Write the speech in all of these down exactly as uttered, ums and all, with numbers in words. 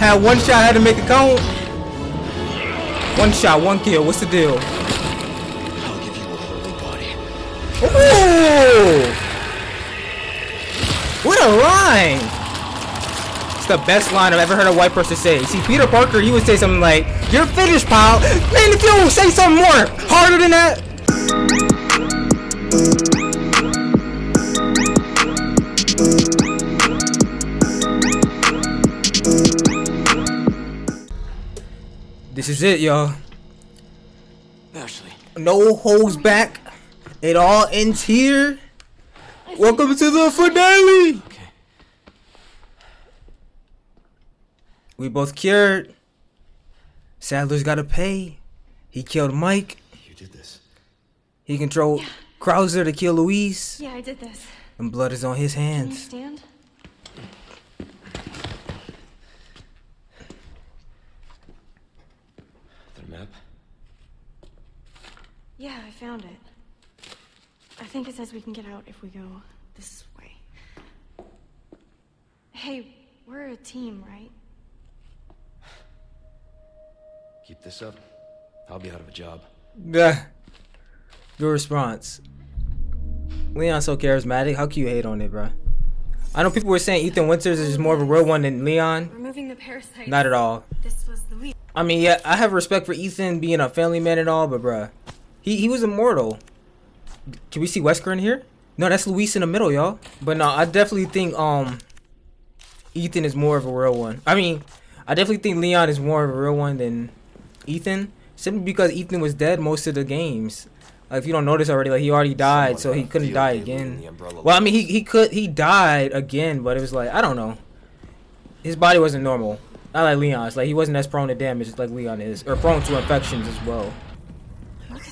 Had one shot, had to make a cone. One shot, one kill. What's the deal? I'll give you a holy body. Ooh! What a line! It's the best line I've ever heard a white person say. See, Peter Parker, he would say something like, "You're finished, pal." Man, if you don't say something more harder than that. This is it, y'all. Ashley. No holds back. It all ends here. Welcome to the finale. Okay. We both cured. Sadler's gotta pay. He killed Mike. You did this. He controlled yeah. Krauser to kill Luis. Yeah, I did this. And blood is on his hands. Can you stand? Yeah, I found it. I think it says we can get out if we go this way. Hey, we're a team, right? Keep this up. I'll be out of a job. Yeah. Your response. Leon's so charismatic. How can you hate on it, bro? I know people were saying Ethan Winters is more of a real one than Leon. Removing the parasite. Not at all. This was the lead. I mean, yeah, I have respect for Ethan being a family man and all, but bruh. He he was immortal. Can we see Wesker in here? No, that's Luis in the middle, y'all. But no, I definitely think um Ethan is more of a real one. I mean, I definitely think Leon is more of a real one than Ethan. Simply because Ethan was dead most of the games. Like, if you don't notice already, like he already died, so he couldn't die again. Well, I mean he he could he died again, but it was like, I don't know. His body wasn't normal. Not like Leon's. Like, he wasn't as prone to damage like Leon is. Or prone to infections as well.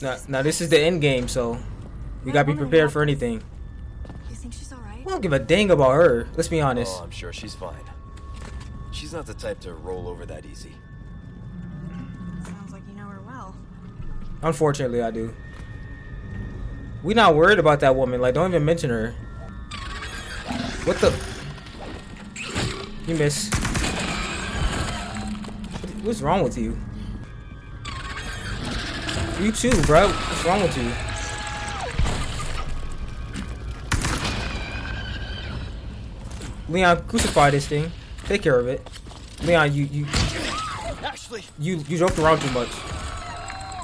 Now, now this is the end game, so we gotta be prepared for anything. You think she's alright? I don't give a dang about her. Let's be honest. Oh, I'm sure she's fine. She's not the type to roll over that easy. Sounds like you know her well. Unfortunately, I do. We're not worried about that woman. Like, don't even mention her. What the? You miss. What's wrong with you? You too, bro. What's wrong with you? Leon, crucify this thing. Take care of it. Leon, you you Ashley. You you joked around too much.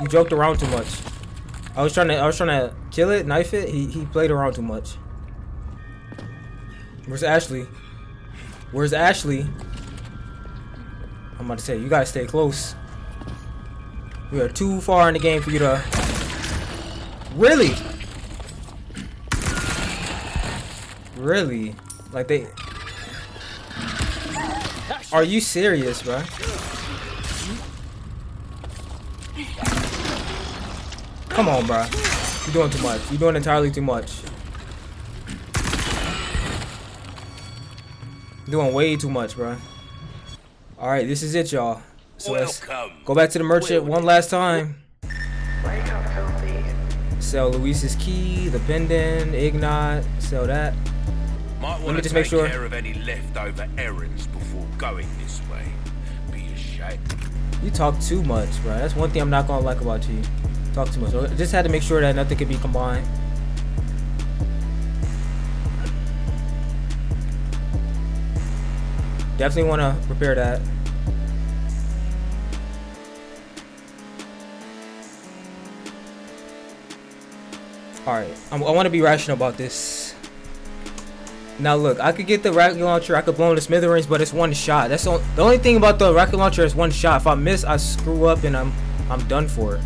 You joked around too much. I was trying to I was trying to kill it, knife it. He he played around too much. Where's Ashley? Where's Ashley? I'm about to say, you gotta stay close. We are too far in the game for you to... Really? Really? Like they... Are you serious, bro? Come on, bro. You're doing too much. You're doing entirely too much. You're doing way too much, bro. Alright, this is it, y'all. So let's go back to the merchant one last time. Sell Luis's key, the pendant, Ignite, sell that. Might want Let me to just make sure. Care of any leftover errands before going this way. Be a shame. You talk too much, bro. That's one thing I'm not gonna like about you. Talk too much. I just had to make sure that nothing could be combined. Definitely want to repair that. Alright, I want to be rational about this. Now look, I could get the rocket launcher, I could blow in the smithereens, but it's one shot. That's the only thing about the rocket launcher is one shot. If I miss, I screw up and I'm I'm done for it.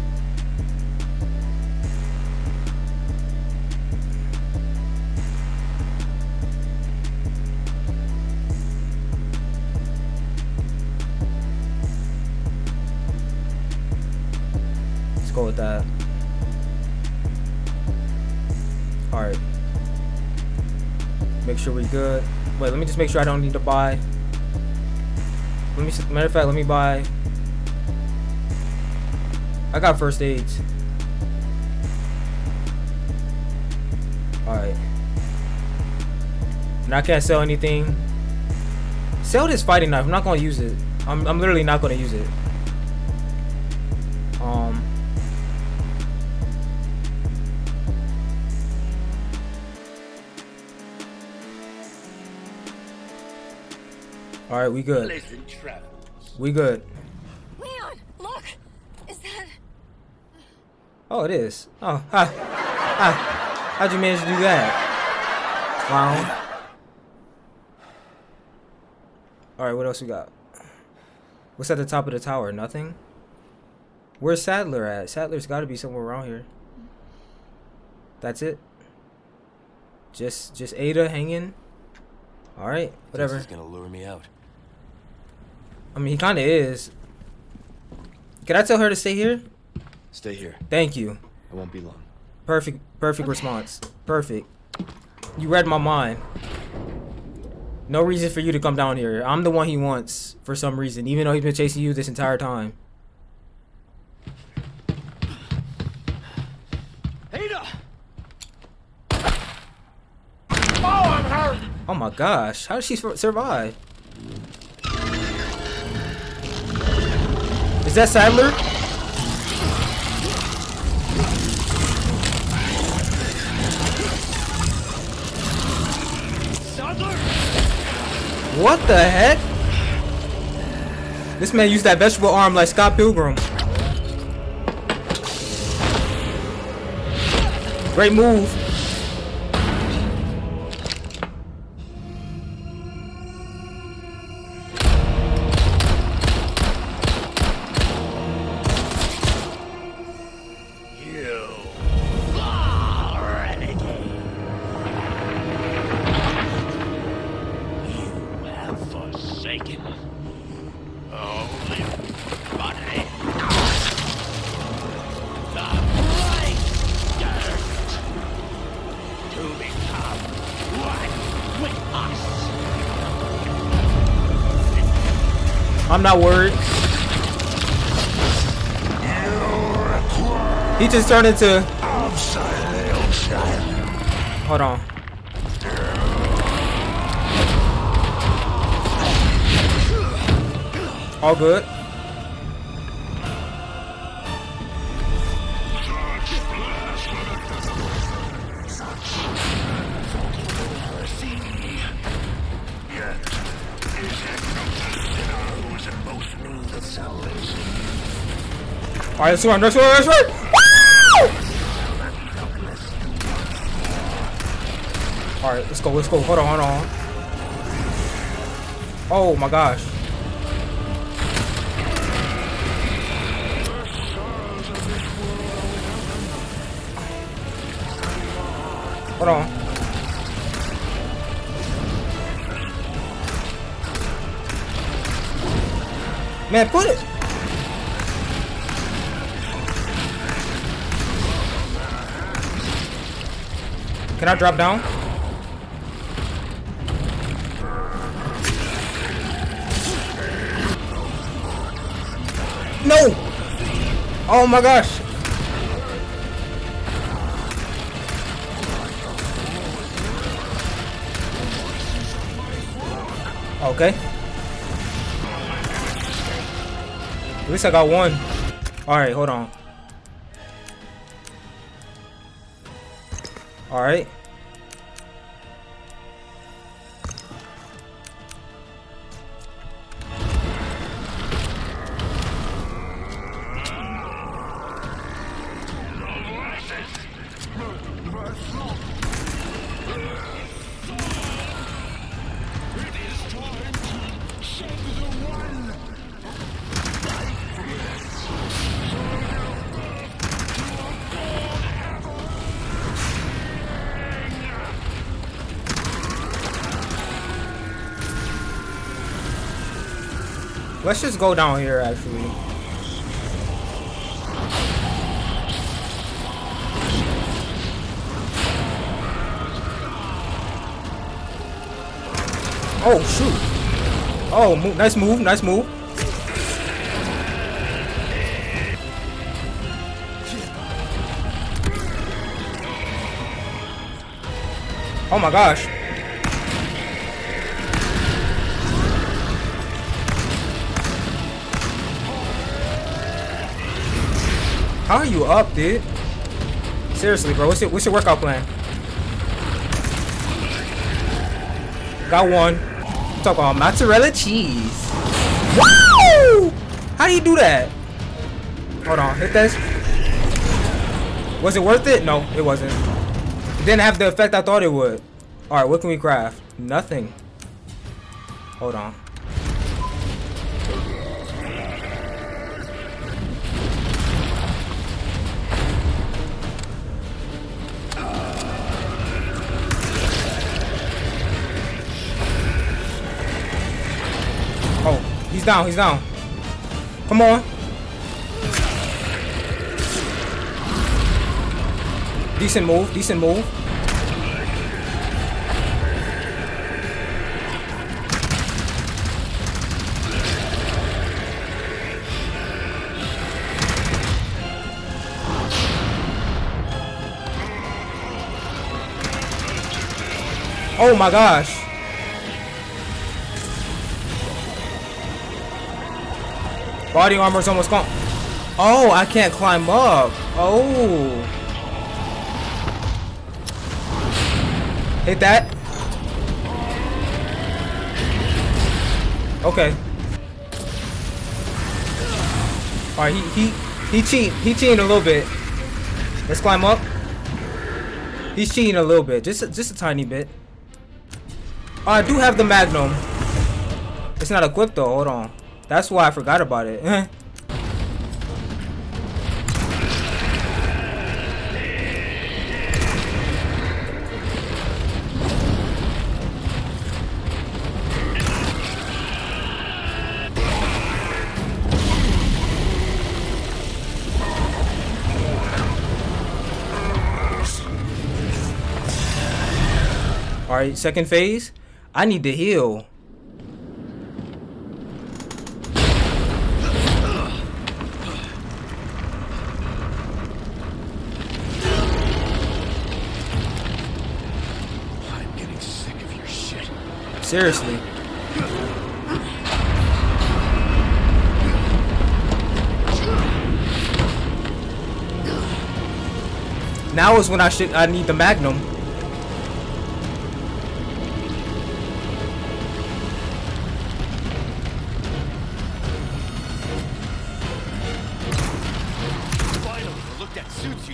Let's go with that. Alright. Make sure we good. Wait, let me just make sure I don't need to buy. Let me, matter of fact, let me buy. I got first aid. Alright. And I can't sell anything. Sell this fighting knife. I'm not gonna use it. I'm, I'm literally not going to use it. Um. All right, we good. We good. Leon, look. Is that? Oh, it is. Oh, ha. Ha. How'd you manage to do that? Wow. All right, what else we got? What's at the top of the tower? Nothing? Where's Sadler at? Sadler's got to be somewhere around here. That's it? Just just Ada hanging? All right, whatever. He's going to lure me out. I mean, he kind of is. Can I tell her to stay here? Stay here. Thank you. I won't be long. Perfect, perfect okay. response. Perfect. You read my mind. No reason for you to come down here. I'm the one he wants for some reason, even though he's been chasing you this entire time. Ada! Oh, I'm hurt! Oh my gosh, how did she survive? Is that Sadler? What the heck? This man used that vegetable arm like Scott Pilgrim. Great move. I'm not worried. He just turned into. Hold on. All good. All right, let's run, let's run, let's run! Woo! All right, let's go, let's go. Hold on, hold on. Oh my gosh. Hold on. Man, put it. Can I drop down? No! Oh my gosh! Okay. At least I got one. Alright, hold on. All right. Let's just go down here, actually. Oh, shoot. Oh, mo- nice move, nice move. Oh my gosh. How are you up, dude? Seriously, bro. What's your, what's your workout plan? Got one. Talk about mozzarella cheese. Woo! How do you do that? Hold on. Hit this. Was it worth it? No, it wasn't. It didn't have the effect I thought it would. All right, what can we craft? Nothing. Hold on. Oh, he's down, he's down. Come on. Decent move, decent move. Oh my gosh. Body armor is almost gone. Oh, I can't climb up. Oh. Hit that. Okay. Alright, he he he cheat he cheating a little bit. Let's climb up. He's cheating a little bit. Just a, just a tiny bit. Oh, I do have the Magnum. It's not equipped though. Hold on. That's why I forgot about it. All right, second phase. I need to heal. I'm getting sick of your shit. Seriously. Now is when I should I need the Magnum.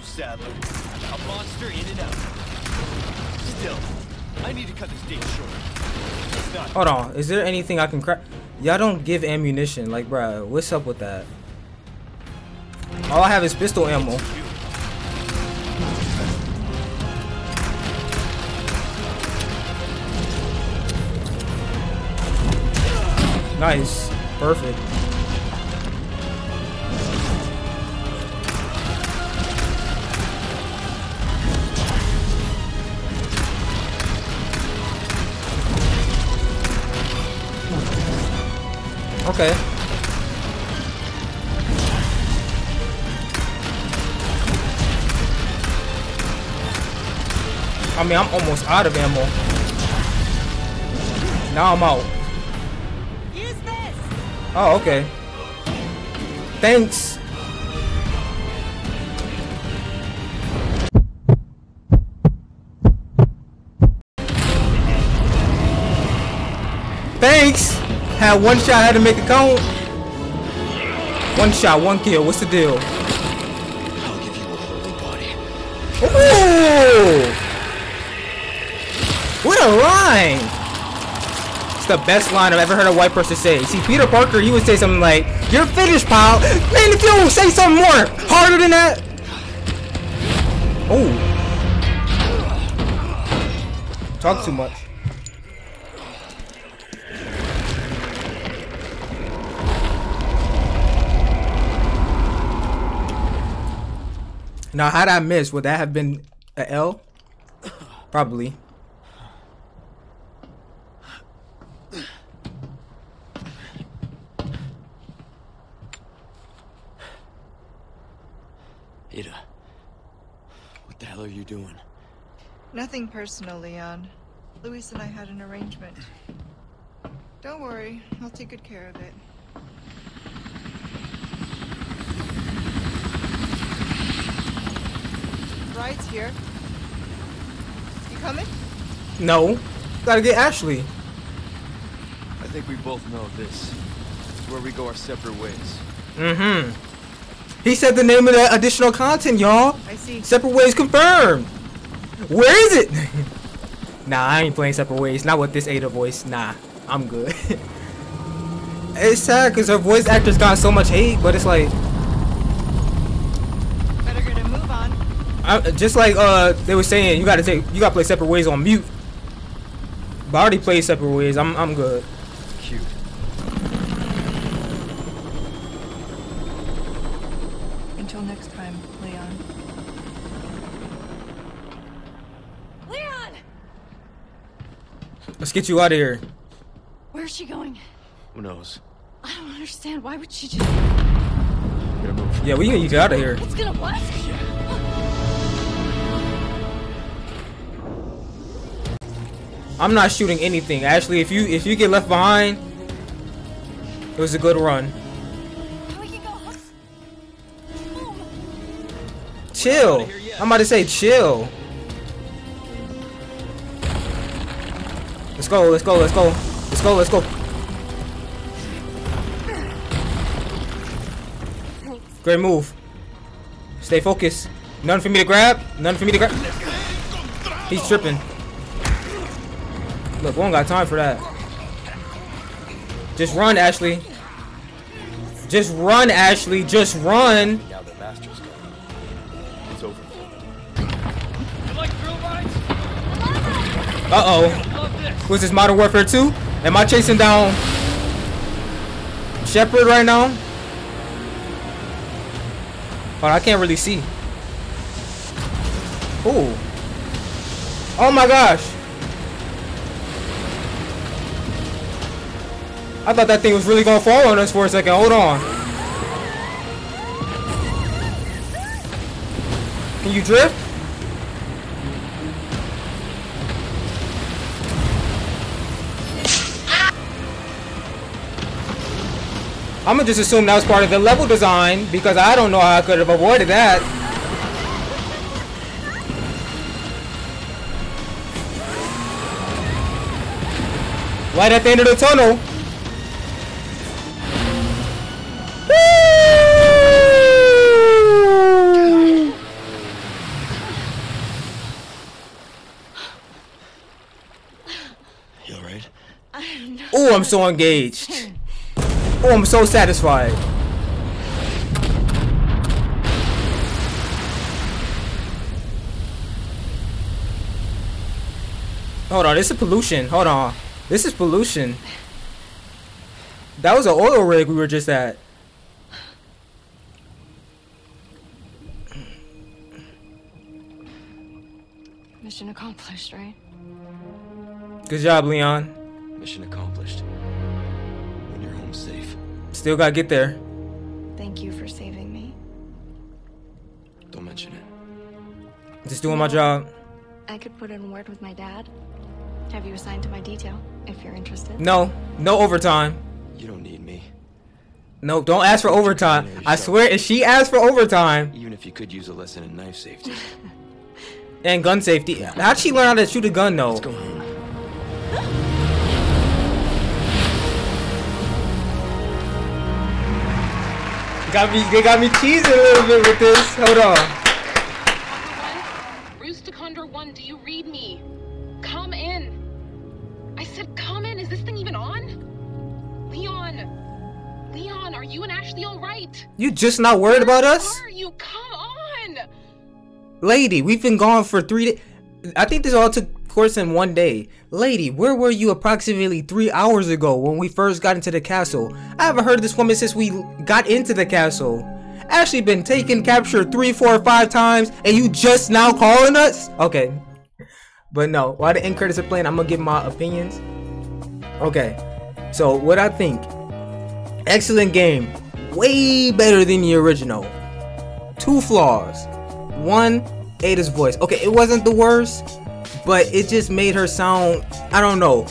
Sadler, a monster in and out. Still, I need to cut this date short. Not Hold on, is there anything I can craft? Y'all don't give ammunition, like, bruh, what's up with that? All I have is pistol ammo. Nice, perfect. Okay. I mean, I'm almost out of ammo. Now I'm out. Use this. Oh, okay. Thanks. Thanks. Had one shot, had to make it count. One shot, one kill. What's the deal? I'll give you a holy body. Ooh! What a line! It's the best line I've ever heard a white person say. See, Peter Parker, he would say something like, "You're finished, pal." Man, if you don't say something more harder than that. Oh. Talk too much. Now, how'd I miss? Would that have been an L? Probably. Ada, what the hell are you doing? Nothing personal, Leon. Luis and I had an arrangement. Don't worry, I'll take good care of it. Light's here. You coming? No. Gotta get Ashley. I think we both know this. It's where we go our separate ways. Mm-hmm. He said the name of that additional content, y'all. I see. Separate Ways confirmed. Where is it? Nah, I ain't playing Separate Ways. Not with this Ada voice. Nah, I'm good. It's sad because her voice actor's got so much hate, but it's like... Better get a move on. I, just like uh, they were saying, you gotta take, you gotta play Separate Ways on mute. But I already played Separate Ways. I'm, I'm good. Cute. Until next time, Leon. Leon! Let's get you out of here. Where's she going? Who knows? I don't understand. Why would she just... Yeah, we gotta get out of here. It's gonna what? I'm not shooting anything. Ashley, if you if you get left behind, it was a good run. Chill. I'm about to say chill. Let's go, let's go, let's go. Let's go, let's go. Great move. Stay focused. None for me to grab. None for me to grab. He's tripping. Look, we don't got time for that. Just run, Ashley. Just run, Ashley. Just run. Now the master's gone. It's over. You like drill mines? Uh-oh. Was this Modern Warfare two? Am I chasing down Shepherd right now? Oh, I can't really see. Oh. Oh my gosh. I thought that thing was really gonna fall on us for a second. Hold on. Can you drift? I'm gonna just assume that was part of the level design because I don't know how I could have avoided that. Light at the end of the tunnel. Woo! You alright? Oh, I'm so engaged. Oh, I'm so satisfied. Hold on, this is pollution. Hold on. This is pollution. That was an oil rig we were just at. Mission accomplished, right? Good job, Leon. Mission accomplished. Safe. Still gotta get there. Thank you for saving me. Don't mention it. Just doing my job. I could put in a word with my dad. Have you assigned to my detail if you're interested? No, no overtime. You don't need me. No, don't ask for overtime. I swear, if she asks for overtime, even if you could use a lesson in knife safety and gun safety. How'd she learn how to shoot a gun though? Let's go home. Got me, they got me cheesing a little bit with this. Hold on. Roostaconda one, do you read me? Come in. I said come in. Is this thing even on? Leon. Leon, are you and Ashley all right? You just not worried about us? Where are you? Come on. Lady, we've been gone for three days. I think this all took course in one day. Lady, where were you approximately three hours ago when we first got into the castle? I haven't heard of this woman since we got into the castle. Ashley been taken, captured three, four, five times, and you just now calling us? Okay. But no, while the end credits are playing, I'm gonna give my opinions. Okay, so what I think. Excellent game. Way better than the original. Two flaws. One, Ada's voice. Okay, it wasn't the worst, but it just made her sound, I don't know.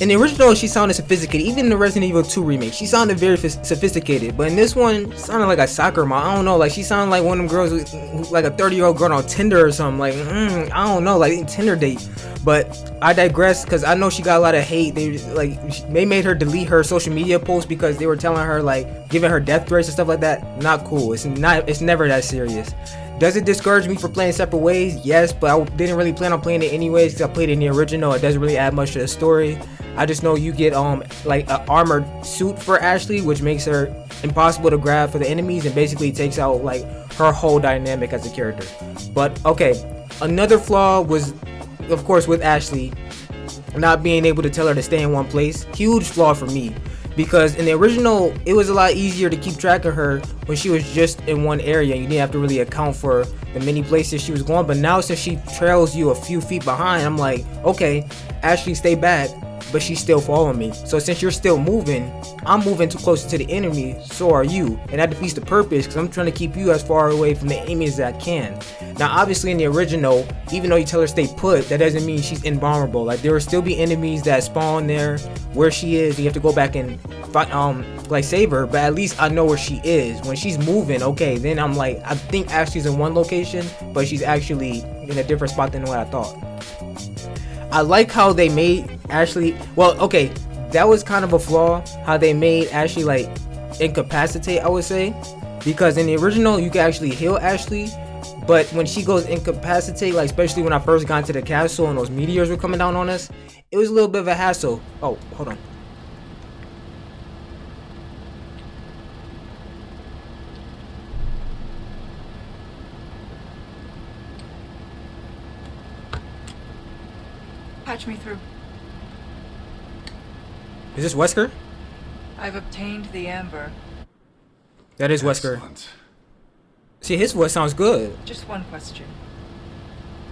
In the original, she sounded sophisticated. Even in the Resident Evil two remake, she sounded very sophisticated. But in this one, sounded like a soccer mom. I don't know. Like, she sounded like one of them girls, with, like a thirty-year-old girl on Tinder or something. Like, mm, I don't know, like Tinder date. But I digress, because I know she got a lot of hate. They like they made her delete her social media posts because they were telling her, like, giving her death threats and stuff like that. Not cool. It's not. It's never that serious. Does it discourage me for playing Separate Ways? Yes, but I didn't really plan on playing it anyways because I played it in the original. It doesn't really add much to the story. I just know you get um like an armored suit for Ashley, which makes her impossible to grab for the enemies and basically takes out like her whole dynamic as a character. But okay, another flaw was, of course, with Ashley not being able to tell her to stay in one place. Huge flaw for me. Because in the original, it was a lot easier to keep track of her when she was just in one area. You didn't have to really account for the many places she was going. But now since she trails you a few feet behind, I'm like, okay, Ashley, stay back, but she's still following me. So since you're still moving, I'm moving too close to the enemy, so are you. And that defeats the purpose because I'm trying to keep you as far away from the enemy as I can. Now, obviously in the original, even though you tell her stay put, that doesn't mean she's invulnerable. Like, there will still be enemies that spawn there where she is. You have to go back and fight, um, like save her, but at least I know where she is. When she's moving, okay, then I'm like, I think Ashley's in one location, but she's actually in a different spot than what I thought. I like how they made Ashley, well, okay, that was kind of a flaw, how they made Ashley, like, incapacitate, I would say, because in the original, you can actually heal Ashley, but when she goes incapacitate, like, especially when I first got into the castle and those meteors were coming down on us, it was a little bit of a hassle. Oh, hold on. Patch me through. Is this Wesker? I've obtained the amber. That is Wesker. Excellent. See, his voice sounds good. Just one question.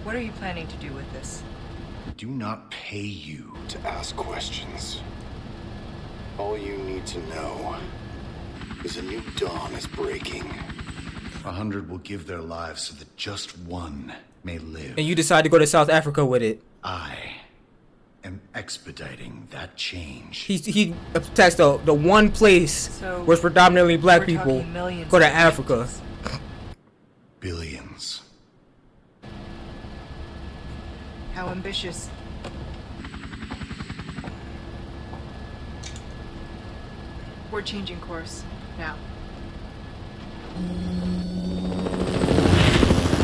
What are you planning to do with this? I do not pay you to ask questions. All you need to know is a new dawn is breaking. A hundred will give their lives so that just one may live. And you decide to go to South Africa with it. I... am expediting that change. He, he attacks the, the one place so where it's predominantly black people, go to Africa. Billions. How ambitious. We're changing course now.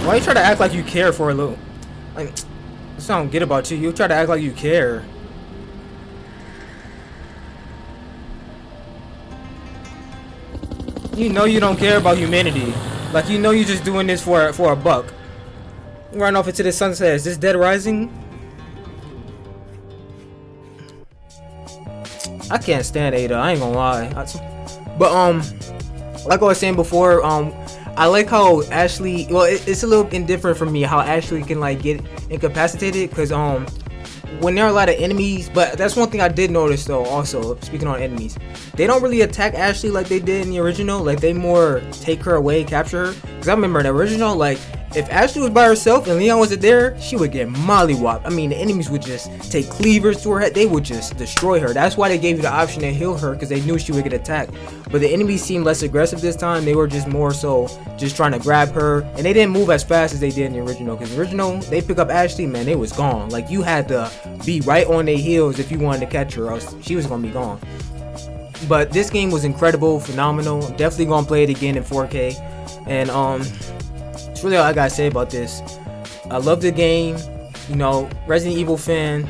Why you try to act like you care for a little? Like, I don't get about you. You try to act like you care. You know you don't care about humanity. Like, you know you're just doing this for for a buck. Run off into the sunset. Is this Dead Rising? I can't stand Ada. I ain't gonna lie. I, but um, like I was saying before, um. I like how Ashley, well, it, it's a little indifferent for me how Ashley can like get incapacitated, because um when there are a lot of enemies. But that's one thing I did notice though, also speaking on enemies, they don't really attack Ashley like they did in the original. Like, they more take her away, capture her. Because I remember in the original, like, if Ashley was by herself and Leon wasn't there, she would get mollywopped. I mean, the enemies would just take cleavers to her head. They would just destroy her. That's why they gave you the option to heal her, because they knew she would get attacked. But the enemies seemed less aggressive this time. They were just more so just trying to grab her. And they didn't move as fast as they did in the original. Because in the original, they pick up Ashley, man, they was gone. Like, you had to be right on their heels if you wanted to catch her, or else she was going to be gone. But this game was incredible, phenomenal. Definitely going to play it again in four K. And, um... really all I gotta say about this. I love the game, you know, Resident Evil fan.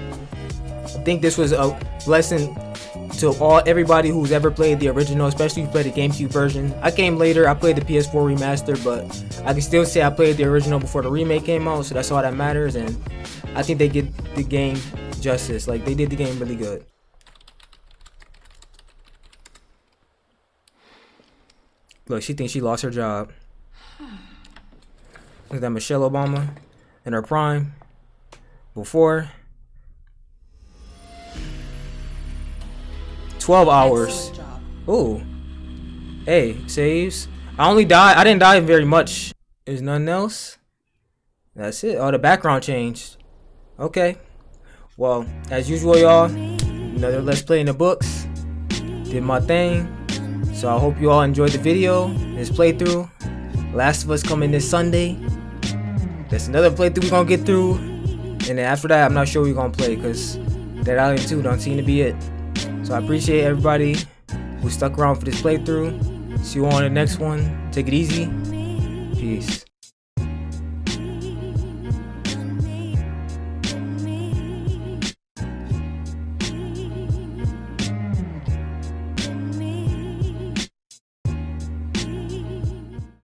I think this was a blessing to all everybody who's ever played the original, especially if you played the GameCube version. I came later, I played the P S four remaster, but I can still say I played the original before the remake came out, so that's all that matters. And I think they get the game justice. Like, they did the game really good. Look, she thinks she lost her job. Look at that, Michelle Obama in her prime before twelve hours. Ooh. Hey, saves. I only died. I didn't die very much. There's nothing else. That's it. Oh, the background changed. Okay. Well, as usual, y'all. another Let's Play in the books. Did my thing. So I hope you all enjoyed the video, this playthrough. Last of Us coming this Sunday. That's another playthrough we're gonna get through. And then after that, I'm not sure we're gonna play because Dead Island two don't seem to be it. So I appreciate everybody who stuck around for this playthrough. See you on the next one. Take it easy. Peace.